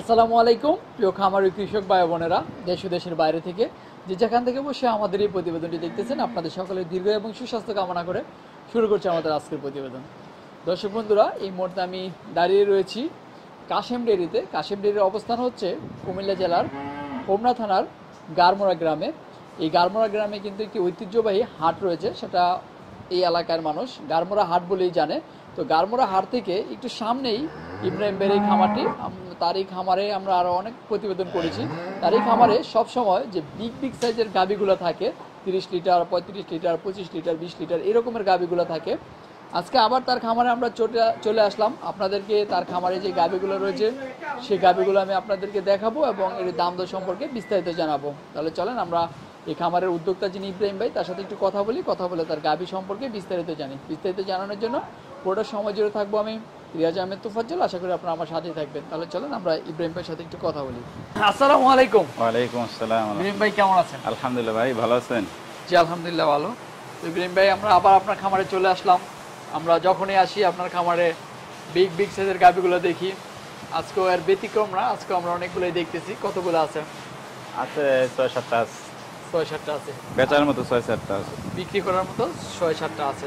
আসসালামু আলাইকুম প্রিয় খামারি কৃষক ভাই বোনেরা, দেশ ও দেশের বাইরে থেকে যে যেখান থেকে বসে আমাদের এই প্রতিবেদনটি দেখতেছেন, আপনাদের সকলের দীর্ঘ এবং সুস্বাস্থ্য কামনা করে শুরু করছি আমাদের আজকের প্রতিবেদন। দর্শক বন্ধুরা, এই মুহূর্তে আমি দাঁড়িয়ে রয়েছি কাশেম ডেয়ারিতে। কাশেম ডেয়ারির অবস্থান হচ্ছে কুমিল্লা জেলার হোমনা থানার গারমোড়া গ্রামে। এই গারমোড়া গ্রামে কিন্তু একটি ঐতিহ্যবাহী হাট রয়েছে, সেটা এই এলাকার মানুষ গারমোড়া হাট বলেই জানে। তো গারমোড়া হাট থেকে একটু সামনেই ইব্রাহিম ভাইয়ের এই খামারটি, তার এই খামারে আমরা আরও অনেক প্রতিবেদন করেছি। তার এই খামারে সবসময় যে বিগ বিগ সাইজের গাভীগুলো থাকে, 30 লিটার, 35 লিটার, 25 লিটার, 20 লিটার এরকমের গাভীগুলো থাকে। আজকে আবার তার খামারে আমরা চলে আসলাম। আপনাদেরকে তার খামারে যে গাভীগুলো রয়েছে সেই গাভীগুলো আমি আপনাদেরকে দেখাবো এবং এর দাম দর সম্পর্কে বিস্তারিত জানাবো। তাহলে চলেন আমরা এই খামারের উদ্যোক্তা যিনি ইব্রাহিম ভাই, তার সাথে একটু কথা বলে তার গাভী সম্পর্কে বিস্তারিত জানি। বিস্তারিত জানানোর জন্য পুরোটা সময় জুড়ে থাকবো আমি রিয়াজ আহমেদ তোফাজ্জল। আশা করি আপনারা আমার সাথেই থাকবেন। তাহলে চলেন আমরা ইব্রাহিম ভাইয়ের সাথে একটু কথা বলি। আসসালামু আলাইকুম। ওয়ালাইকুম আসসালাম। ইব্রাহিম ভাই কেমন আছেন? আলহামদুলিল্লাহ। ভাই ভালো আছেন? জি আলহামদুলিল্লাহ ভালো। ইব্রাহিম ভাই, আমরা আবার আপনার খামারে চলে আসলাম। আমরা যখনই আসি আপনার খামারে বিগ বিগ সাইজের গাভীগুলো দেখি, আজকেও এর ব্যতিক্রম না। আজকে আমরা অনেকগুলোই দেখতেছি। কতগুলো আছে? আছে 6-7টা। আছে 6-7টা আছে বেচার মতো, 6-7টা আছে বিক্রি করার মতো, 6-7টা আছে।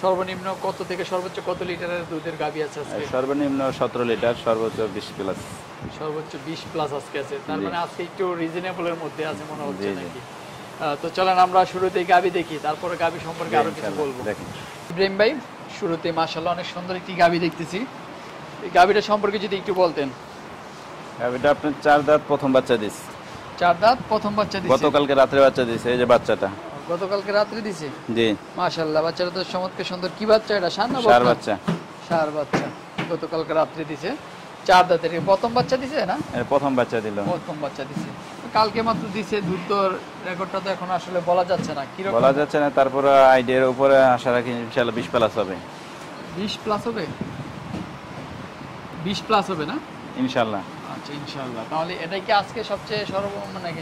সর্বনিম্ন কত থেকে সর্বোচ্চ কত লিটারের দুধের গাভী আছে আজকে? সর্বনিম্ন 17 লিটার, সর্বোচ্চ 20 প্লাস। সর্বোচ্চ 20 প্লাস আজকে আছে। তার মানে আজকে একটু রিজনেবলের মধ্যে আছে মনে হচ্ছে নাকি? তো চলেন আমরা শুরুতেই গাভী দেখি, তারপরে গাভী সম্পর্কে আরো কিছু বলবো। ইব্রাহিম ভাই, শুরুতে মাশাআল্লাহ অনেক সুন্দর একটি গাভী দেখতেছি। এই গাভীটা সম্পর্কে যদি একটু বলতেন। গাভীটা আপনার 4 দাঁত, প্রথম বাচ্চা দিছে। 4 দাঁত, প্রথম বাচ্চা দিছে। গতকালকে রাতে বাচ্চা দিছে। এই যে বাচ্চাটা গতকালকে রাতে দিছে। জি মাশাআল্লাহ, বাচ্চাটা তো চমৎকার সুন্দর। কি বাচ্চা এটা? ষাঁড় বাচ্চা গতকালকে রাতে দিছে। 4 দাঁতের প্রথম বাচ্চা দিছে না? এটা প্রথম বাচ্চা দিল। প্রথম বাচ্চা দিছে কালকে মাত্র দিছে। দুধের রেকর্ডটা তো এখন আসলে বলা যাচ্ছে না, কি রকম বলা যাচ্ছে না। তারপরে আইডিয়ার উপরে আশা রাখি ইনশাআল্লাহ 20 প্লাস হবে। 20 প্লাস হবে? 20 প্লাস হবে না ইনশাআল্লাহ। আচ্ছা ইনশাআল্লাহ। তাহলে এটা কি আজকে সবচেয়ে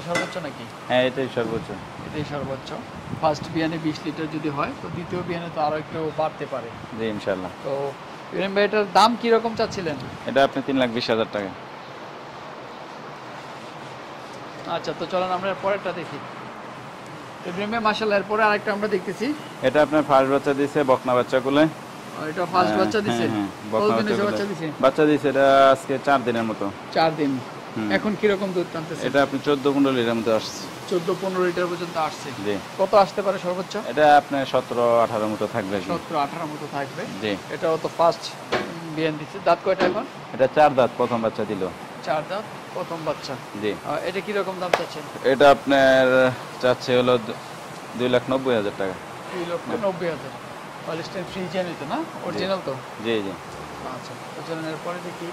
সর্বোচ্চ নাকি? হ্যাঁ এটাই সর্বোচ্চ। ফার্স্ট বিয়ানে 20 লিটার যদি হয় তো দ্বিতীয় বিয়ানে তো আরো একটু বাড়তে পারে। জি ইনশাআল্লাহ। তো এরম এটার দাম কি রকম চাচ্ছিলেন? এটা আপনি 3,20,000 টাকা। আচ্ছা, তো চলেন আমরা পরেরটা দেখি। এমনি মাশাআল্লাহ এর পরে আরেকটা আমরা দেখতেছি। এটা আপনার ফার্স্ট বাচ্চা দিয়েছে, বকনা বাচ্চা কোলে। আর এটা ফার্স্ট বাচ্চা দিয়েছে, বাচ্চা দিয়েছে এটা আজকে 4 দিনের মতো। 4 দিন। এখন কি রকম দুধ টানতেছে? এটা আপনি 14-15 লিটার মতো আসছে। 14-15 লিটার পর্যন্ত আসছে। জি। কত আসতে পারে সর্বোচ্চ? এটা আপনি 17-18 মতো থাকবে। 17-18 মতো থাকবে। জি। এটাও তো ফার্স্ট বিয়ান দিয়েছে। দাঁত কয়টা এখন? এটা 4 দাঁত, প্রথম বাচ্চা দিল। 4 দাঁত, প্রথম বাচ্চা। জি। এটা কি রকম দাম চাচ্ছেন? এটা আপনার চাচ্ছে হলো 2,90,000 টাকা। 2,90,000। হলিস্টাইন ফ্রিজিয়ান তো না, অরিজিনাল তো? জি জি। আচ্ছা, অরিজিনালের পরে দেখি।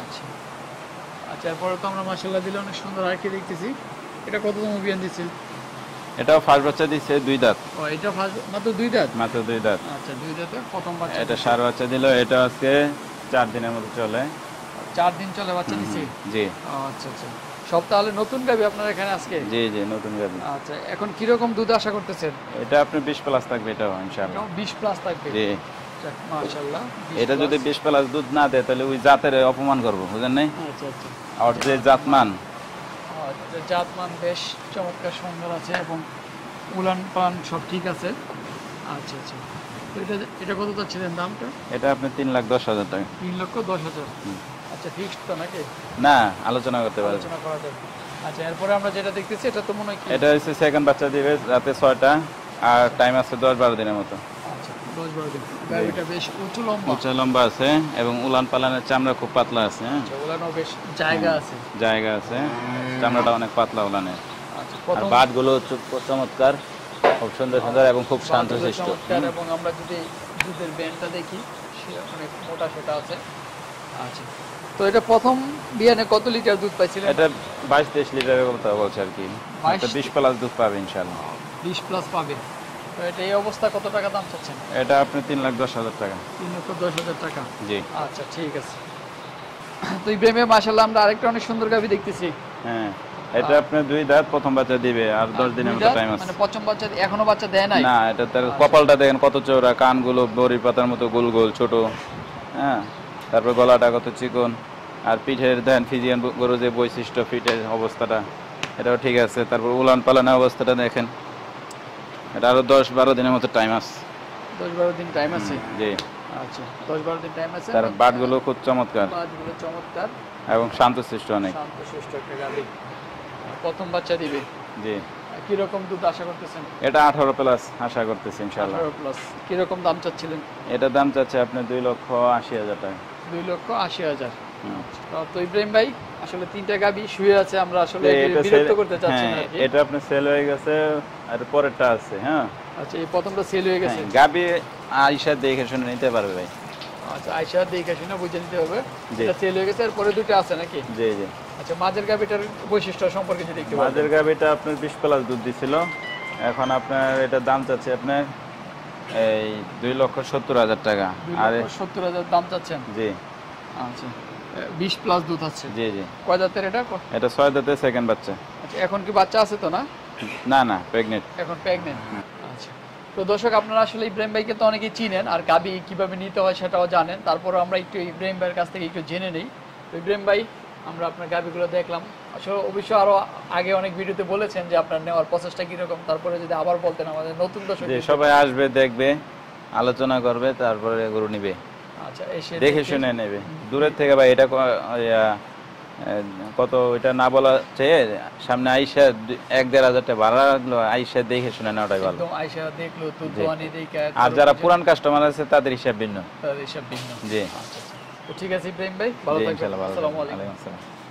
আচ্ছা আচ্ছা, এরপরে তো আমরা মাশাআল্লাহ দিলে অনেক সুন্দর আর কি দেখতেছি। এটা কততম বিয়ান দিয়েছে? এটাও ফার্স্ট বাচ্চা দিয়েছে, 2 দাঁত। ও এটা ফার্স্ট মাত্র 2 দাঁত। মাত্র 2 দাঁত। আচ্ছা 2 দাঁতে প্রথম বাচ্চা। এটা ষাঁড় বাচ্চা দিল। এটা আজকে 4 দিনের মতো চলে। 4 দিন চলে বাচ্চা দিছে। জি। আচ্ছা আচ্ছা, সপ্তাহে নতুন গাবি আপনার এখানে আজকে? জি জি নতুন গাবি। আচ্ছা, এখন কি রকম দুধ আশা করতেছেন? এটা আপনি 20 প্লাস থাকবে। এটা ইনশাআল্লাহ 20 প্লাস থাকবে। জি মাশাআল্লাহ। এটা যদি 20 প্লাস দুধ না দেয় তাহলে ওই জাতের অপমান করব, বুঝেন না? আচ্ছা আচ্ছা। আর যে জাতমান, আচ্ছা জাতমান বেশ চমৎকার সুন্দর আছে এবং উলান পান সব ঠিক আছে। আচ্ছা আচ্ছা, এটা এটা কত চাচ্ছিলেন দামটা? এটা আপনি 3,10,000 টাকা। 3,10,000। আচ্ছা ফিক্সড তো নাকি? না, আলোচনা করতে পারবে। আলোচনা করা যাবে। আচ্ছা, এরপরে আমরা যেটা দেখতেছি এটা তো মনে হয় কি? এটা হচ্ছে সেকেন্ড বাচ্চা দিবে রাতে 6টা, আর টাইম আছে 10-12 দিনের মতো। আচ্ছা 10-12 দিন। গাবিটা বেশ উঁচু লম্বা আছে এবং উলান পালানের চামড়া খুব পাতলা আছে। আচ্ছা, উলানও বেশ জায়গা আছে, চামড়াটা অনেক পাতলা উলানের। আচ্ছা, আর বাটগুলো চমৎকার, খুব সুন্দর এবং খুব শান্তশিষ্ট। এবং আমরা যদি দুধের ব্যান্ডটা দেখি সেটা অনেক মোটা সোটা আছে। আচ্ছা, তো এটা প্রথম বিয়ানে কত লিটার দুধ পাইছিল? এটা 22-23 লিটারের কথা বলছে আর কি। এটা 20 প্লাস দুধ পাবে ইনশাআল্লাহ। 20 প্লাস পাবে। তো এটা এই অবস্থা কত টাকা দাম চাচ্ছেন? এটা আপনি 3,10,000 টাকা। 3,10,000 টাকা। জি। আচ্ছা ঠিক আছে। তো ইব্রাহিম মাশাআল্লাহ আমরা আরেকটা অনেক সুন্দর গাবি দেখতেছি। হ্যাঁ, এটা আপনি 2 দাঁত, প্রথম বাচ্চা দিবে, আর 10 দিনের মতো টাইম আছে। মানে প্রথম বাচ্চা এখনো বাচ্চা দেয় নাই না? এটা তার কপালটা দেখেন কত চওড়া, কানগুলো বড়ি পাতার মতো গোল গোল ছোট, হ্যাঁ, তারপর গলাটা কত চিকন। আর পিঠের ধান ফিজিয়ান গরু যে বৈশিষ্ট্য পিঠের অবস্থাটা এটাও ঠিক আছে। তারপর উলান পালানা অবস্থাটা দেখেন, এটা আরো 10-12 দিনের মতো টাইম আছে। 10-12 দিন টাইম আছে? জি আচ্ছা, 10-12 দিন টাইম আছে। তার বাটগুলো খুব চমৎকার, বাটগুলো চমৎকার এবং শান্তশিষ্ট, অনেক শান্তশিষ্ট একটা গাবি। প্রথম বাচ্চা দিবে? জি। কি রকম দুধ আশা করতেছেন? এটা 18 প্লাস আশা করতেছি ইনশাআল্লাহ। 18 প্লাস। কি রকম দাম চাচ্ছিলেন? এটা দাম চাচ্ছে আপনি 2,80,000 টাকা। 2,80,000। তো ইব্রাহিম ভাই আসলে তিনটা গাবি শুয়ে আছে, আমরা আসলে বিরক্ত করতে চাচ্ছি না। এটা আপনি সেল হয়ে গেছে আর পরেরটা আছে। হ্যাঁ আচ্ছা, এই প্রথমটা সেল হয়ে গেছে। গাবি আয়েশা দেখে শুনে নিতে পারবে ভাই? আচ্ছা, আয়েশা দেখে শুনে বুঝে নিতে হবে। এটা সেল হয়ে গেছে আর পরে দুটো আছে নাকি? জি জি। আচ্ছা, মাঝের গাবিটার বৈশিষ্ট্য সম্পর্কে যদি একটু বলেন। মাঝের গাবিটা আপনার 20 প্লাস দুধ দিছিল, এখন আপনার এটা দাম চাচ্ছে আপনার এই 2,70,000 টাকা। আর 2,70,000 দাম চাচ্ছেন? জি। আচ্ছা, 20 প্লাস দুধ আছে? জি জি। কয় দাঁতের এটা? এটা 6 দাঁতের সেকেন্ড বাচ্চা। আচ্ছা, এখন কি বাচ্চা আছে তো? না না না, প্রেগন্যান্ট, এখন প্রেগন্যান্ট। আচ্ছা, তো দর্শক আপনারা আসলে ইব্রাহিম ভাইকে তো অনেকেই চিনেন আর গাবি কিভাবে নিতে হয় সেটাও জানেন, তারপরে আমরা একটু ইব্রাহিম ভাইয়ের কাছ থেকে একটু জেনে নেই। তো ইব্রাহিম ভাই, আমরা আপনার গাবিগুলো দেখলাম, আসলে অবশ্য আরো আগে অনেক ভিডিওতে বলেছেন যে আপনার নেওয়ার প্রসেসটা কিরকম, তারপরে যদি আবার বলতেন আমাদের নতুন দর্শক। সবাই আসবে, দেখবে, আলোচনা করবে, তারপরে গরু নিবে। আচ্ছা, এসে দেখে শুনে নেবে দূরের থেকে। ভাই এটা কত এটা না বলা চেয়ে সামনে আয়েশা 1,500 টাকা ভাড়া লাগলো, আয়েশা দেখে শুনে নেওয়াটাই ভালো। তো আয়েশা দেখলো তো দোয়ানি দেখে। আর যারা পুরান কাস্টমার আছে তাদের হিসাব ভিন্ন। জি। ঠিক আছে ইব্রাহিম ভাই, ভালো থাকবেন, আসসালামু আলাইকুম।